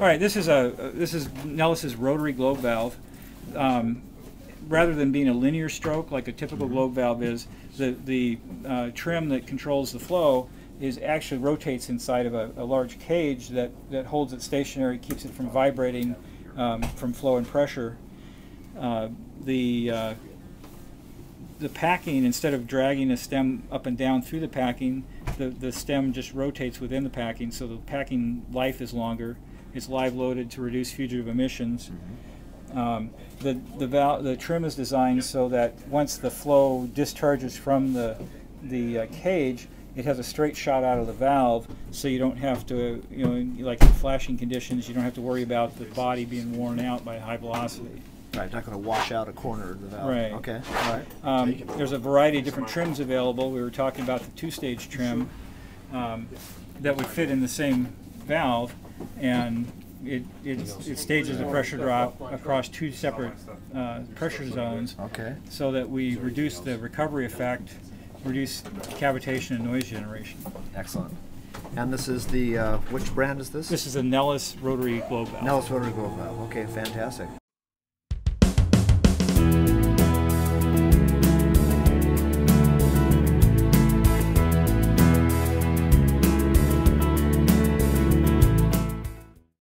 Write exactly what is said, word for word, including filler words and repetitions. All right, this is a uh, this is Neles's rotary globe valve. Um, rather than being a linear stroke like a typical mm-hmm. globe valve is, the the uh, trim that controls the flow is actually rotates inside of a, a large cage that that holds it stationary, keeps it from vibrating um, from flow and pressure. Uh, the uh, the packing, instead of dragging a stem up and down through the packing, the, the stem just rotates within the packing, so the packing life is longer. It's live loaded to reduce fugitive emissions. Mm-hmm. um, the, the, valve, the trim is designed so that once the flow discharges from the, the uh, cage, it has a straight shot out of the valve, so you don't have to, you know, like in flashing conditions, you don't have to worry about the body being worn out by high velocity. Right, not going to wash out a corner of the valve. Right. Okay. All right. Um, there's a variety of different trims available. We were talking about the two-stage trim um, that would fit in the same valve, and it, it, it stages the pressure drop across two separate uh, pressure zones. Okay. So that we reduce the recovery effect, reduce cavitation and noise generation. Excellent. And this is the, uh, which brand is this? This is the Neles Rotary Globe Valve. Neles Rotary Globe Valve. Okay, fantastic.